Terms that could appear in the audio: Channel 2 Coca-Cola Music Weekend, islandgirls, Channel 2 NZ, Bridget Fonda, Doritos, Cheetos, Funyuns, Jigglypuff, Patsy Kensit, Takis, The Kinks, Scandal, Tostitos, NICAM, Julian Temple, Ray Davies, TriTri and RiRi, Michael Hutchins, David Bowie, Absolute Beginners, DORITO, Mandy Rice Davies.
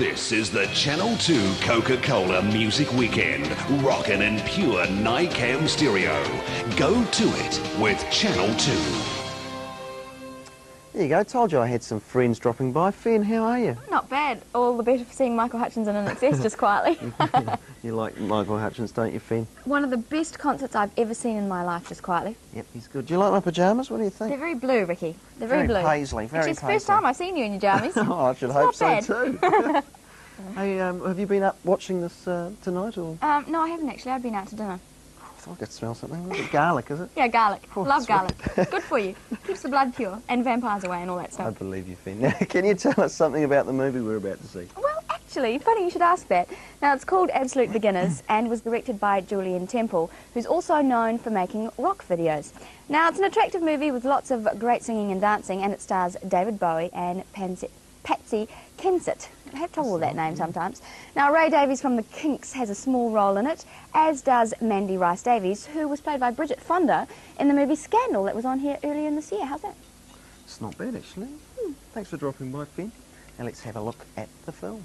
This is the Channel 2 Coca-Cola Music Weekend, rockin' in pure NICAM stereo. Go to it with Channel 2. There you go, told you I had some friends dropping by. Finn, how are you? Not bad. All the better for seeing Michael Hutchins in excess just quietly. You like Michael Hutchins, don't you, Finn? One of the best concerts I've ever seen in my life, just quietly. Yep, he's good. Do you like my pyjamas? What do you think? They're very blue, Ricky. They're very blue. Paisley, very paisley. It's the first time I've seen you in your jammies. Oh, I should hope so too. Hey, have you been up watching this tonight? Or? No, I haven't actually. I've been out to dinner. I thought I could smell something. What is it, garlic, is it? Yeah, garlic. Oh, love garlic. Right. Good for you. Keeps the blood pure and vampires away and all that stuff. I believe you, Finn. Now, can you tell us something about the movie we're about to see? Well, actually, funny you should ask that. Now, it's called Absolute Beginners and was directed by Julian Temple, who's also known for making rock videos. Now, it's an attractive movie with lots of great singing and dancing, and it stars David Bowie and Patsy Kensit. I have trouble with that name sometimes. Now, Ray Davies from The Kinks has a small role in it, as does Mandy Rice Davies, who was played by Bridget Fonda in the movie Scandal that was on here earlier in this year. How's that? It's not bad, actually. Thanks for dropping by, Finn. Now, let's have a look at the film.